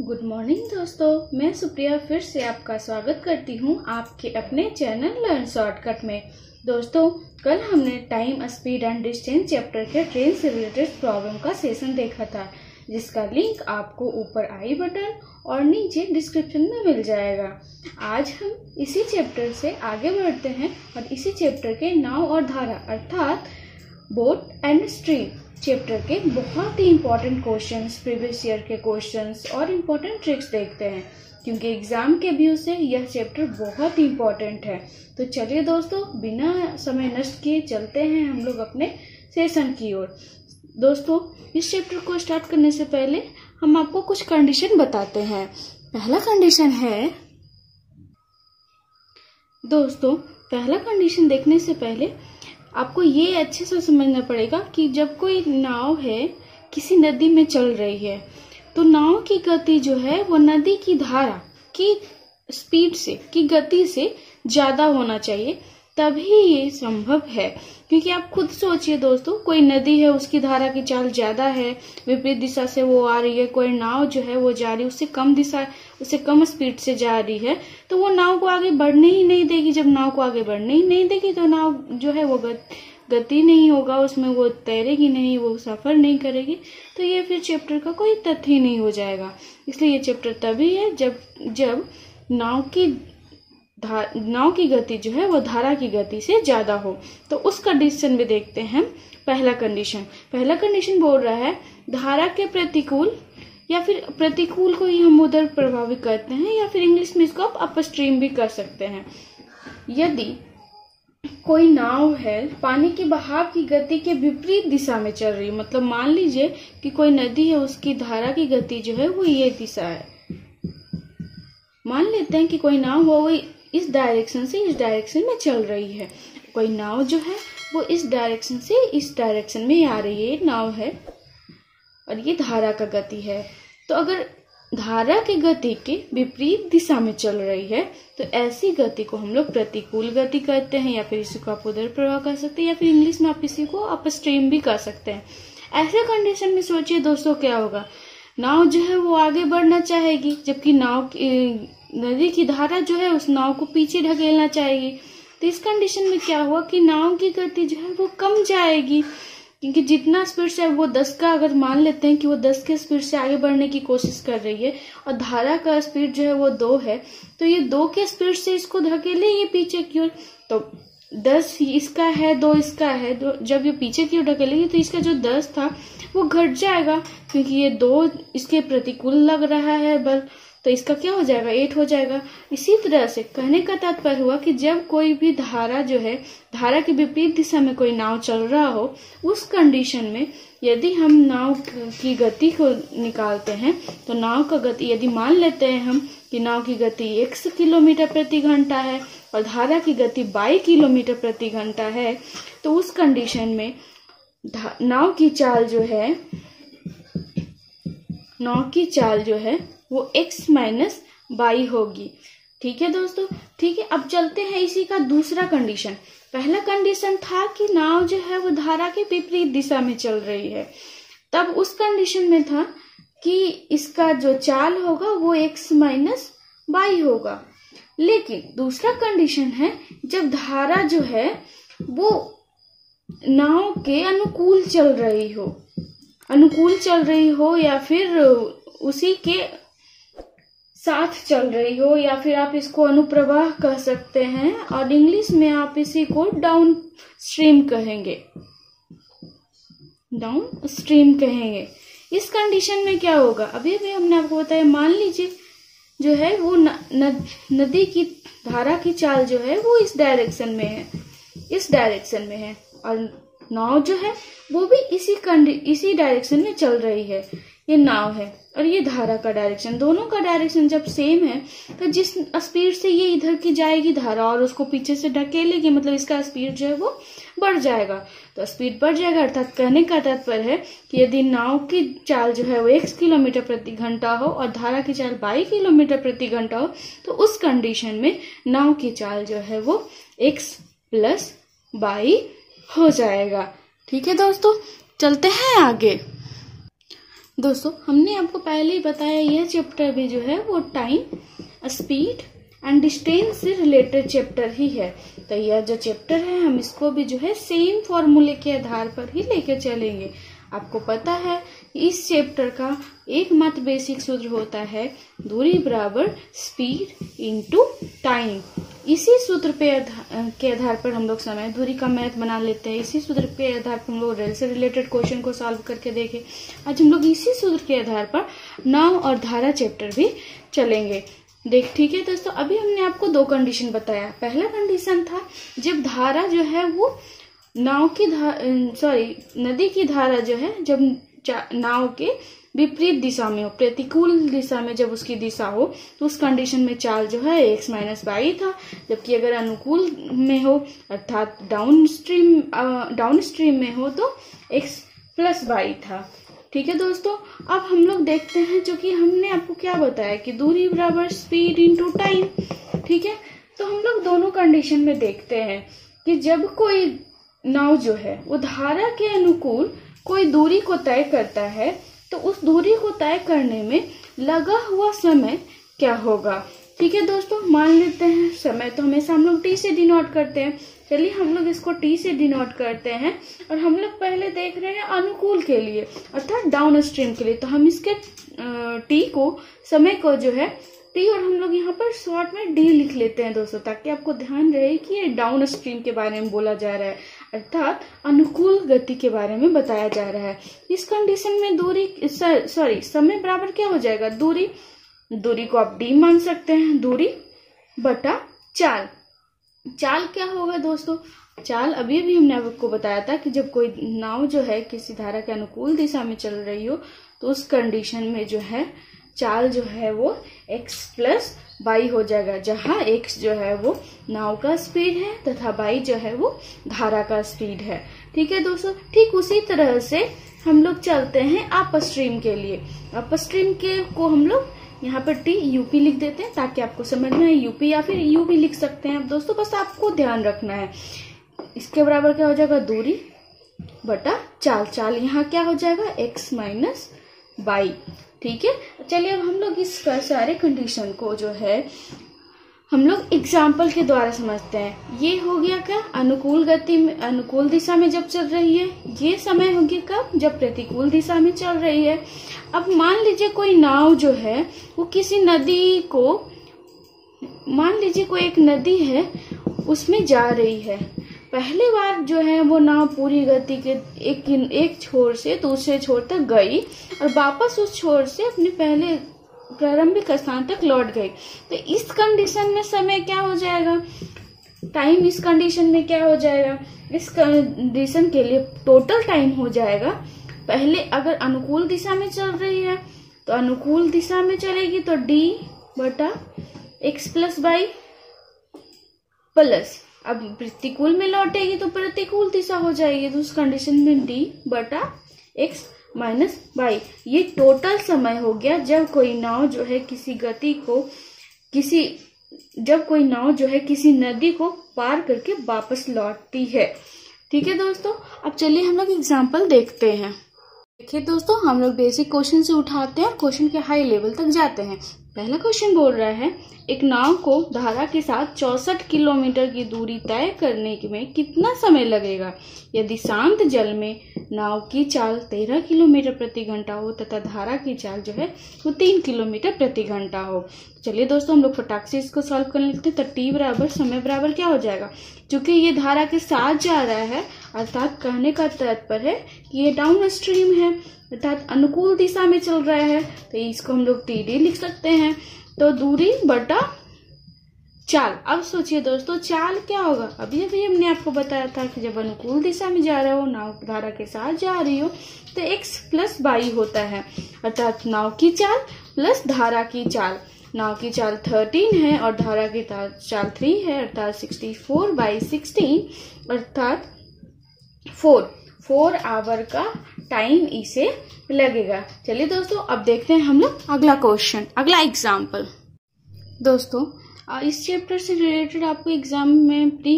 Good morning दोस्तों, मैं सुप्रिया फिर से आपका स्वागत करती हूं आपके अपने चैनल लर्न शॉर्टकट में। दोस्तों, कल हमने time, speed and distance chapter के ट्रेन से रिलेटेड प्रॉब्लम का सेशन देखा था, जिसका लिंक आपको ऊपर आई बटन और नीचे डिस्क्रिप्शन में मिल जाएगा। आज हम इसी चैप्टर से आगे बढ़ते हैं और इसी चैप्टर के नाव और धारा अर्थात बोट एंड स्ट्रीम चैप्टर के बहुत ही इम्पोर्टेंट क्वेश्चंस, प्रीवियस ईयर के क्वेश्चंस और इम्पोर्टेंट ट्रिक्स देखते हैं, क्योंकि एग्जाम के व्यू से यह चैप्टर बहुत ही इम्पोर्टेंट है। तो चलिए दोस्तों, बिना समय नष्ट किए चलते हैं हम लोग अपने सेशन की ओर। दोस्तों, इस चैप्टर को स्टार्ट करने से पहले हम आपको कुछ कंडीशन बताते हैं। पहला कंडीशन है दोस्तों, पहला कंडीशन देखने से पहले आपको ये अच्छे से समझना पड़ेगा कि जब कोई नाव है किसी नदी में चल रही है, तो नाव की गति जो है वो नदी की धारा की स्पीड से, की गति से ज़्यादा होना चाहिए, तभी ये संभव है। क्योंकि आप खुद सोचिए दोस्तों, कोई नदी है उसकी धारा की चाल ज़्यादा है, विपरीत दिशा से वो आ रही है, कोई नाव जो है वो जा रही है उससे कम स्पीड से जा रही है, तो वो नाव को आगे बढ़ने ही नहीं देगी। जब नाव को आगे बढ़ने ही नहीं देगी तो नाव जो है वो गति नहीं होगा, उसमें वो तैरेगी नहीं, वो सफ़र नहीं करेगी, तो ये फिर चैप्टर का कोई तथ्य ही नहीं हो जाएगा। इसलिए ये चैप्टर तभी है जब नाव की गति जो है वो धारा की गति से ज़्यादा हो। तो उस कंडीशन में देखते हैं पहला कंडीशन बोल रहा है धारा के प्रतिकूल, या फिर प्रतिकूल को ही हम उधर प्रभावित करते हैं, या फिर इंग्लिश में इसको आप अपस्ट्रीम भी कर सकते हैं। यदि कोई नाव है पानी के बहाव की गति के विपरीत दिशा में चल रही, मतलब मान लीजिए कि कोई नदी है उसकी धारा की गति जो है वो ये दिशा है, मान लेते हैं कि कोई नाव हो वो इस डायरेक्शन से इस डायरेक्शन में चल रही है, कोई नाव जो है वो इस डायरेक्शन से इस डायरेक्शन में आ रही है, नाव है और ये धारा का गति है। तो अगर धारा के गति के विपरीत दिशा में चल रही है तो ऐसी गति को हम लोग प्रतिकूल गति कहते हैं, या फिर इसी को आप उधर प्रवाह कर सकते हैं, या फिर इंग्लिश में आप इसी को अपस्ट्रीम भी कर सकते हैं। ऐसे कंडीशन में सोचिए दोस्तों क्या होगा, नाव जो है वो आगे बढ़ना चाहेगी, जबकि नदी की धारा जो है उस नाव को पीछे ढकेलना चाहेगी। तो इस कंडीशन में क्या हुआ कि नाव की गति जो है वो कम जाएगी, क्योंकि जितना स्पीड से वो 10 का, अगर मान लेते हैं कि वो 10 के स्पीड से आगे बढ़ने की कोशिश कर रही है और धारा का स्पीड जो है वो 2 है, तो ये 2 के स्पीड से इसको ढकेलेगी पीछे की ओर। तो 10 इसका है, 2 इसका है, जब ये पीछे की ओर ढकेलेगी तो इसका जो 10 था वो घट जाएगा, क्योंकि ये 2 इसके प्रतिकूल लग रहा है बल, तो इसका क्या हो जाएगा, 8 हो जाएगा। इसी तरह से कहने का तात्पर्य हुआ कि जब कोई भी धारा जो है, धारा के विपरीत दिशा में कोई नाव चल रहा हो, उस कंडीशन में यदि हम नाव की गति को निकालते हैं तो नाव का गति, यदि मान लेते हैं हम कि नाव की गति 100 किलोमीटर प्रति घंटा है और धारा की गति 22 किलोमीटर प्रति घंटा है, तो उस कंडीशन में नाव की चाल जो है वो x - y होगी। ठीक है दोस्तों, ठीक है। अब चलते हैं इसी का दूसरा कंडीशन। पहला कंडीशन था कि नाव जो है वो धारा के विपरीत दिशा में चल रही है, तब उस कंडीशन में था कि इसका जो चाल होगा वो x - y होगा। लेकिन दूसरा कंडीशन है जब धारा जो है वो नाव के अनुकूल चल रही हो या फिर उसी के साथ चल रही हो, या फिर आप इसको अनुप्रवाह कह सकते हैं और इंग्लिश में आप इसी को डाउन स्ट्रीम कहेंगे, इस कंडीशन में क्या होगा, अभी भी हमने आपको बताया, मान लीजिए जो है वो नदी की धारा की चाल जो है वो इस डायरेक्शन में है और नाव जो है वो भी इसी डायरेक्शन में चल रही है। ये नाव है और ये धारा का डायरेक्शन, दोनों का डायरेक्शन जब सेम है तो जिस स्पीड से ये इधर की जाएगी धारा और उसको पीछे से ढकेलेगी, मतलब इसका स्पीड जो है वो बढ़ जाएगा, तो स्पीड बढ़ जाएगा। अर्थात कहने का तात्पर्य है कि यदि नाव की चाल जो है वो 1 किलोमीटर प्रति घंटा हो और धारा की चाल 22 किलोमीटर प्रति घंटा हो, तो उस कंडीशन में नाव की चाल जो है वो x + y हो जाएगा। ठीक है दोस्तों, चलते हैं आगे। दोस्तों हमने आपको पहले ही बताया, यह चैप्टर भी जो है वो टाइम, स्पीड एंड डिस्टेंस से रिलेटेड चैप्टर ही है। तो यह जो चैप्टर है हम इसको भी जो है सेम फॉर्मूले के आधार पर ही लेकर चलेंगे। आपको पता है इस चैप्टर का एकमात्र बेसिक सूत्र होता है दूरी बराबर स्पीड इंटू टाइम। इसी सूत्र के आधार पर हम लोग समय दूरी का मैथ बना लेते हैं। इसी सूत्र के आधार पर हम लोग रेल से रिलेटेड क्वेश्चन को सॉल्व करके देखें। आज हम लोग इसी सूत्र के आधार पर नाव और धारा चैप्टर भी चलेंगे। देख, ठीक है दोस्तों, अभी हमने आपको दो कंडीशन बताया। पहला कंडीशन था जब धारा जो है वो नाव की नदी की धारा जो है जब नाव के विपरीत दिशा में हो, प्रतिकूल दिशा में जब उसकी दिशा हो तो उस कंडीशन में चाल जो है एक्स माइनस वाई था। जबकि अगर अनुकूल में हो अर्थात डाउन स्ट्रीम में हो तो एक्स प्लस वाई था। ठीक है दोस्तों, अब हम लोग देखते हैं जो कि हमने आपको क्या बताया कि दूरी बराबर स्पीड इंटू टाइम। ठीक है, तो हम लोग दोनों कंडीशन में देखते हैं कि जब कोई नाव जो है वो धारा के अनुकूल कोई दूरी को तय करता है तो उस दूरी को तय करने में लगा हुआ समय क्या होगा। ठीक है दोस्तों, मान लेते हैं समय तो हमेशा हम लोग टी से डिनोट करते हैं। चलिए हम लोग इसको टी से डिनोट करते हैं और हम लोग पहले देख रहे हैं अनुकूल के लिए अर्थात डाउन स्ट्रीम के लिए, तो हम इसके टी को, समय को जो है टी और हम लोग यहाँ पर शॉर्ट में डी लिख लेते हैं दोस्तों, ताकि आपको ध्यान रहे कि ये डाउन स्ट्रीम के बारे में बोला जा रहा है अर्थात अनुकूल गति के बारे में बताया जा रहा है। इस कंडीशन में समय बराबर क्या हो जाएगा, दूरी को आप डी मान सकते हैं, दूरी बटा चाल। चाल क्या होगा दोस्तों, चाल अभी भी हमने आपको बताया था कि जब कोई नाव जो है किसी धारा के अनुकूल दिशा में चल रही हो तो उस कंडीशन में जो है चाल जो है वो x प्लस y हो जाएगा, जहाँ x जो है वो नाव का स्पीड है तथा y जो है वो धारा का स्पीड है। ठीक है दोस्तों, ठीक उसी तरह से हम लोग चलते हैं अप स्ट्रीम के लिए। अप स्ट्रीम के को हम लोग यहाँ पर t यूपी लिख देते हैं ताकि आपको समझ में आए, यूपी या फिर यू भी लिख सकते हैं आप दोस्तों, बस आपको ध्यान रखना है। इसके बराबर क्या हो जाएगा, दूरी बटा चाल। चाल यहाँ क्या हो जाएगा, एक्स माइनस वाई। ठीक है, चलिए अब हम लोग इस सारे कंडीशन को जो है हम लोग एग्जाम्पल के द्वारा समझते हैं। ये हो गया क्या, अनुकूल गति में, अनुकूल दिशा में जब चल रही है। ये समय होगी कब, जब प्रतिकूल दिशा में चल रही है। अब मान लीजिए कोई नाव जो है वो किसी नदी को, मान लीजिए कोई एक नदी है उसमें जा रही है। पहली बार जो है वो नाव पूरी गति के एक छोर से दूसरे छोर तक गई और वापस उस छोर से अपने पहले प्रारंभिक स्थान तक लौट गई, तो इस कंडीशन में समय क्या हो जाएगा, टाइम। इस कंडीशन में क्या हो जाएगा, इस कंडीशन के लिए टोटल टाइम हो जाएगा। पहले अगर अनुकूल दिशा में चल रही है तो अनुकूल दिशा में चलेगी तो d बटा एक्स प्लस वाई प्लस, अब प्रतिकूल में लौटेगी तो प्रतिकूल दिशा हो जाएगी, तो उस कंडीशन में d बटा x माइनस वाई। ये टोटल समय हो गया जब कोई नाव जो है किसी गति को जब कोई नाव जो है किसी नदी को पार करके वापस लौटती है। ठीक है दोस्तों, अब चलिए हम लोग एग्जाम्पल देखते हैं। देखिए दोस्तों, हम लोग बेसिक क्वेश्चन से उठाते हैं और क्वेश्चन के हाई लेवल तक जाते हैं। पहला क्वेश्चन बोल रहा है एक नाव को धारा के साथ 64 किलोमीटर की दूरी तय करने में कितना समय लगेगा यदि शांत जल में नाव की चाल 13 किलोमीटर प्रति घंटा हो तथा धारा की चाल जो है वो 3 किलोमीटर प्रति घंटा हो। चलिए दोस्तों, हम लोग फटाक से इसको सॉल्व करने लगते हैं। तो टी बराबर, समय बराबर क्या हो जाएगा, चूंकि ये धारा के साथ जा रहा है अर्थात कहने का तात्पर्य है कि ये डाउन स्ट्रीम है अर्थात अनुकूल दिशा में चल रहा है, तो इसको हम लोग टी डी लिख सकते हैं। तो दूरी बटा चाल, अब सोचिए दोस्तों चाल क्या होगा। अभी अभी हमने आपको बताया था कि जब अनुकूल दिशा में जा रहे हो, नाव धारा के साथ जा रही हो, तो एक्स प्लस वाई होता है अर्थात नाव की चाल प्लस धारा की चाल। नाव की चाल 13 है और धारा की चाल 3 है अर्थात 64/16 अर्थात 4 आवर का टाइम इसे लगेगा। चलिए दोस्तों, अब देखते हैं हम लोग अगला क्वेश्चन, अगला एग्जाम्पल। दोस्तों इस चैप्टर से रिलेटेड आपको एग्जाम में प्री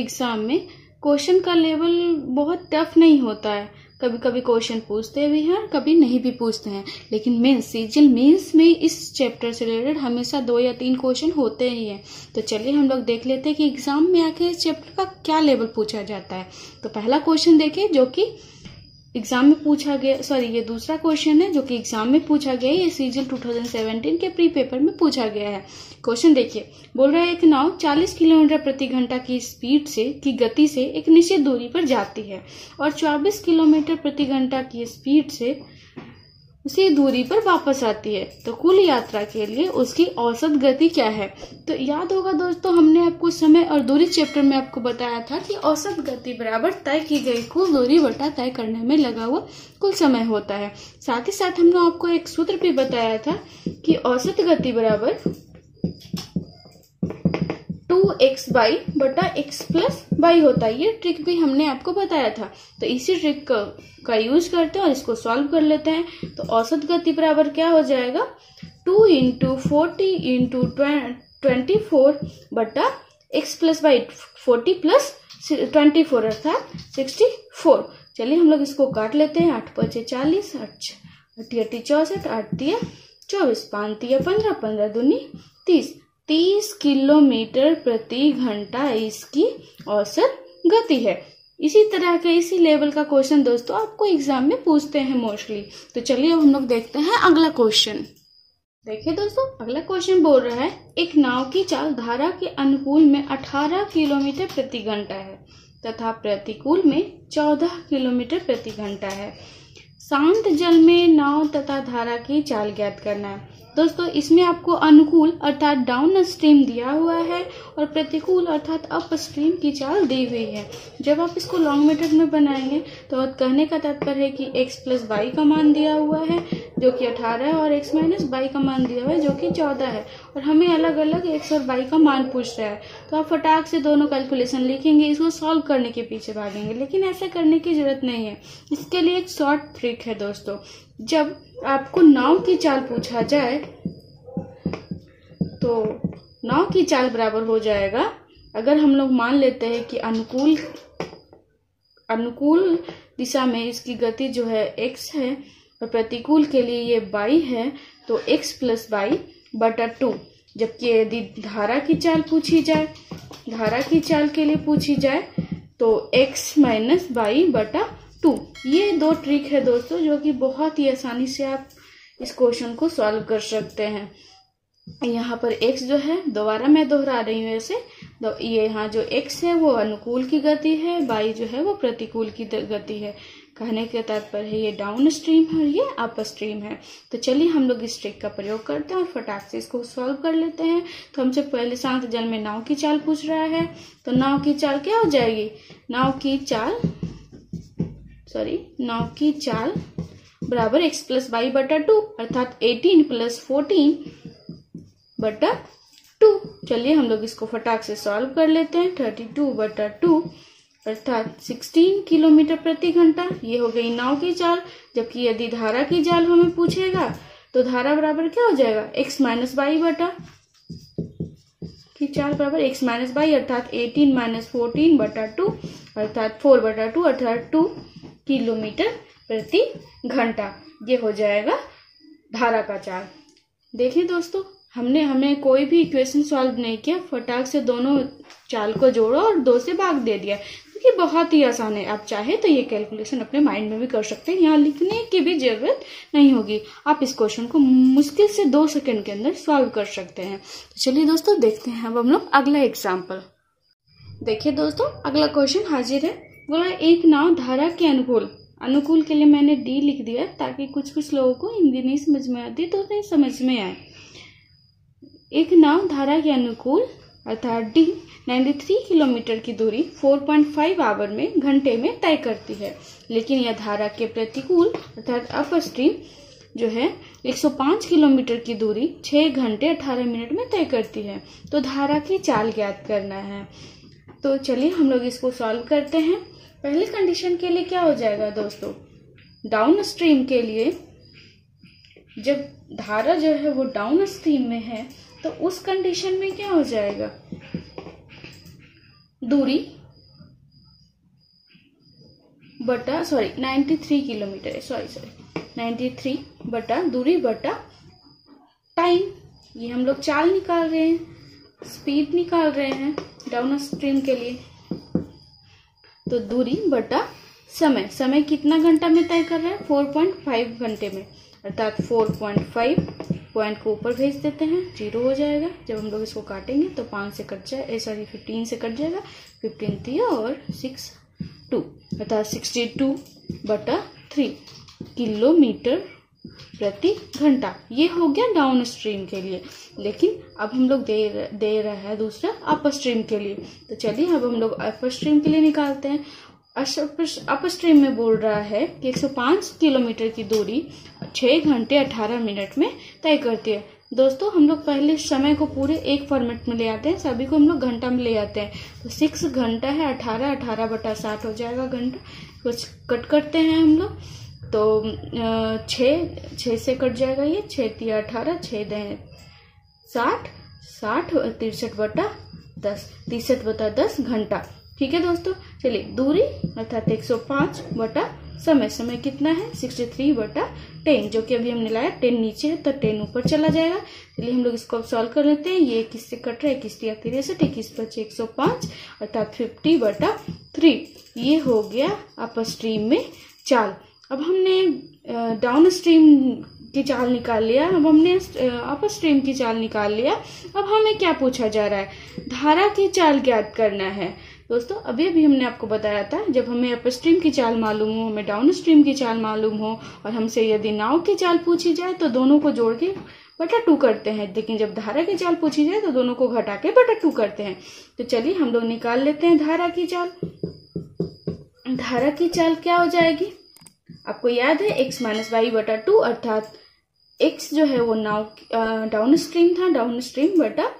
एग्जाम में क्वेश्चन का लेवल बहुत टफ नहीं होता है, कभी कभी क्वेश्चन पूछते भी हैं, कभी नहीं भी पूछते हैं। लेकिन मेंस सीजीएल मेंस में इस चैप्टर से रिलेटेड हमेशा 2 या 3 क्वेश्चन होते ही हैं। तो चलिए हम लोग देख लेते हैं कि एग्जाम में आके इस चैप्टर का क्या लेवल पूछा जाता है। तो पहला क्वेश्चन देखिए जो कि एग्जाम में पूछा गया, सॉरी ये दूसरा क्वेश्चन है जो कि एग्जाम में पूछा गया है। ये सीजीएल 2017 के प्री पेपर में पूछा गया है। क्वेश्चन देखिए, बोल रहा है एक नाव 40 किलोमीटर प्रति घंटा की स्पीड से की गति से एक निश्चित दूरी पर जाती है और 24 किलोमीटर प्रति घंटा की स्पीड से उसी दूरी पर वापस आती है। तो कुल यात्रा के लिए उसकी औसत गति क्या है। तो याद होगा दोस्तों, हमने आपको समय और दूरी चैप्टर में आपको बताया था कि औसत गति बराबर तय की गई कुल दूरी बटा तय करने में लगा हुआ कुल समय होता है। साथ ही साथ हमने आपको एक सूत्र भी बताया था कि औसत गति बराबर 2xy बटा x प्लस y होता है। ये ट्रिक भी हमने आपको बताया था। तो इसी ट्रिक का यूज करते हैं और इसको सॉल्व कर लेते हैं। तो औसत गति बराबर क्या हो जाएगा, 2 × 40 × 24 बटा x प्लस y, 40 + 24 अर्थात 64। चलिए हम लोग इसको काट लेते हैं। 8 × 5 = 40, 8 × 8 = 64, 8 × 4 = 24, 5 × 15, 15×2 = 30। 30 किलोमीटर प्रति घंटा इसकी औसत गति है। इसी तरह के इसी लेवल का क्वेश्चन दोस्तों आपको एग्जाम में पूछते हैं मोस्टली। तो चलिए अब हम लोग देखते हैं अगला क्वेश्चन। देखिए दोस्तों, अगला क्वेश्चन बोल रहा है एक नाव की चाल धारा के अनुकूल में 18 किलोमीटर प्रति घंटा है तथा प्रतिकूल में 14 किलोमीटर प्रति घंटा है। शांत जल में नाव तथा धारा की चाल ज्ञात करना है। दोस्तों इसमें आपको अनुकूल अर्थात डाउन स्ट्रीम दिया हुआ है और प्रतिकूल अर्थात अप स्ट्रीम की चाल दी हुई है। जब आप इसको लॉन्ग मेथड में बनाएंगे तो कहने का तात्पर्य है कि x प्लस वाई का मान दिया हुआ है जो कि 18 है और x माइनस वाई का मान दिया हुआ है जो कि 14 है और हमें अलग अलग x और y का मान पूछ रहा है। तो आप फटाक से दोनों कैलकुलेशन लिखेंगे, इसको सॉल्व करने के पीछे भागेंगे, लेकिन ऐसा करने की जरूरत नहीं है। इसके लिए एक शॉर्ट ट्रिक है दोस्तों। जब आपको नाव की चाल पूछा जाए तो नाव की चाल बराबर हो जाएगा, अगर हम लोग मान लेते हैं कि अनुकूल दिशा में इसकी गति जो है x है और प्रतिकूल के लिए ये y है, तो x प्लस वाई बटा 2। जबकि यदि धारा की चाल के लिए पूछी जाए तो x माइनस वाई बटा 2। ये 2 ट्रिक है दोस्तों जो कि बहुत ही आसानी से आप इस क्वेश्चन को सॉल्व कर सकते हैं। यहाँ पर x जो है, दोबारा मैं दोहरा रही हूँ ऐसे, तो ये यहाँ जो x है वो अनुकूल की गति है, y जो है वो प्रतिकूल की गति है। कहने के तात्पर्य है ये डाउन स्ट्रीम है और ये अप स्ट्रीम है। तो चलिए हम लोग इस ट्रिक का प्रयोग करते हैं और फटाक से इसको सॉल्व कर लेते हैं। तो हमसे पहले शांत जल में नाव की चाल पूछ रहा है, तो नाव की चाल क्या हो जाएगी, नाव की चाल बराबर x प्लस वाई बटा 2 अर्थात 18 + 14 बटा 2। चलिए हम लोग इसको फटाक से सॉल्व कर लेते हैं। 32 बटा 2 अर्थात 16 किलोमीटर प्रति घंटा, ये हो गई नाव की चाल। जबकि यदि धारा की चाल हमें पूछेगा तो धारा बराबर क्या हो जाएगा, x माइनस वाई बटा की चाल बराबर x माइनस वाई अर्थात 18 - 14 बटा 2 अर्थात 4 बटा 2 अर्थात 2 किलोमीटर प्रति घंटा। ये हो जाएगा धारा का चाल। देखिए दोस्तों, हमें कोई भी इक्वेशन सॉल्व नहीं किया, फटाक से दोनों चाल को जोड़ा और 2 से भाग दे दिया। ये बहुत ही आसान है। आप चाहे तो ये कैलकुलेशन अपने माइंड में भी कर सकते हैं, यहाँ लिखने की भी जरूरत नहीं होगी। आप इस क्वेश्चन को मुश्किल से 2 सेकंड के अंदर सॉल्व कर सकते हैं। तो चलिए दोस्तों देखते हैं अब हम लोग अगला एग्जाम्पल। देखिए दोस्तों, अगला क्वेश्चन हाजिर है। बोला एक नाव धारा के अनुकूल के लिए मैंने डी लिख दिया ताकि कुछ लोगों को हिंदी नहीं समझ में आती तो उन्हें समझ में आए। एक नाव धारा के अनुकूल अर्थात डी 93 किलोमीटर की दूरी 4.5 आवर में घंटे में तय करती है, लेकिन यह धारा के प्रतिकूल अर्थात अप स्ट्रीम जो है 105 किलोमीटर की दूरी 6 घंटे 18 मिनट में तय करती है। तो धारा की चाल ज्ञात करना है। तो चलिए हम लोग इसको सॉल्व करते हैं। पहले कंडीशन के लिए क्या हो जाएगा दोस्तों, डाउन स्ट्रीम के लिए जब धारा जो है वो डाउन स्ट्रीम में है तो उस कंडीशन में क्या हो जाएगा, दूरी बटा सॉरी 93 किलोमीटर है, सॉरी सॉरी 93 बटा दूरी बटा टाइम। ये हम लोग चाल निकाल रहे हैं, स्पीड निकाल रहे हैं डाउन स्ट्रीम के लिए। तो दूरी बटा समय, समय कितना घंटा में तय कर रहा है 4.5 घंटे में, अर्थात 4.5 पॉइंट को ऊपर भेज देते हैं, जीरो हो जाएगा। जब हम लोग इसको काटेंगे तो 5 से कट जाए, सॉरी 15 से कट जाएगा, 15 थी और 6 2, अर्थात 62 बटा 3 किलोमीटर प्रति घंटा। ये हो गया डाउन स्ट्रीम के लिए, लेकिन अब हम लोग दे रहा है दूसरा अपर स्ट्रीम के लिए। तो चलिए अब हम लोग अपर स्ट्रीम के लिए निकालते हैं। अपर स्ट्रीम में बोल रहा है कि 105 किलोमीटर की दूरी 6 घंटे 18 मिनट में तय करती है। दोस्तों हम लोग पहले समय को पूरे एक फॉर्मेट में ले आते हैं, सभी को हम लोग घंटा में ले आते हैं। तो 6 घंटा है 18, 18 बटा 60 हो जाएगा घंटा। कुछ कट करते हैं हम लोग, तो 6 से कट जाएगा, ये 6 3 18, 6 10 60, 60 63 बटा 10, 63 बटा 10 घंटा। ठीक है दोस्तों, चलिए दूरी अर्थात 105 बटा समय, समय कितना है 63 बटा 10, जो कि अभी हमने लाया 10 नीचे है तो 10 ऊपर चला जाएगा। चलिए हम लोग इसको अब सॉल्व कर लेते हैं। ये किससे कट रहा है, 21 63, 21 बचे 105, अर्थात 50 बटा 3। ये हो गया अपर स्ट्रीम में चाल। अब हमने डाउन स्ट्रीम की चाल निकाल लिया, अब हमने अपर स्ट्रीम की चाल निकाल लिया। अब हमें क्या पूछा जा रहा है, धारा की चाल ज्ञात करना है। दोस्तों अभी अभी हमने आपको बताया था, जब हमें अपर स्ट्रीम की चाल मालूम हो, हमें डाउन स्ट्रीम की चाल मालूम हो और हमसे यदि नाव की चाल पूछी जाए तो दोनों को जोड़ के बटा 2 करते हैं, लेकिन जब धारा की चाल पूछी जाए तो दोनों को घटा के बटा 2 करते हैं। तो चलिए हम लोग निकाल लेते हैं धारा की चाल। धारा की चाल क्या हो जाएगी, आपको याद है एक्स माइनस वाई बटा 2, अर्थात एक्स जो है वो नाव डाउन स्ट्रीम था, डाउन स्ट्रीम बटा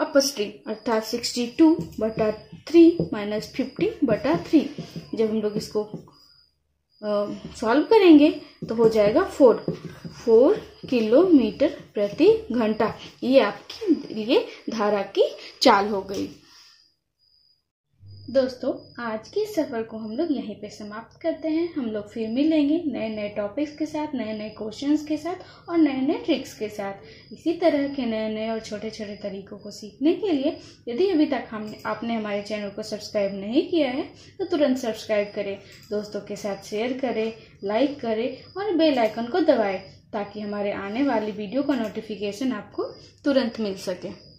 अपर स्ट्रीम, अर्थात 62 बटा 3 माइनस 50 बटा 3। जब हम लोग इसको सॉल्व करेंगे तो हो जाएगा 4 किलोमीटर प्रति घंटा। ये आपके लिए धारा की चाल हो गई। दोस्तों आज के सफ़र को हम लोग यहीं पे समाप्त करते हैं। हम लोग फिर मिलेंगे नए नए टॉपिक्स के साथ, नए नए क्वेश्चंस के साथ और नए नए ट्रिक्स के साथ। इसी तरह के नए नए और छोटे छोटे तरीकों को सीखने के लिए यदि अभी तक आपने हमारे चैनल को सब्सक्राइब नहीं किया है तो तुरंत सब्सक्राइब करें, दोस्तों के साथ शेयर करें, लाइक करें और बेल आइकन को दबाएँ, ताकि हमारे आने वाली वीडियो का नोटिफिकेशन आपको तुरंत मिल सके।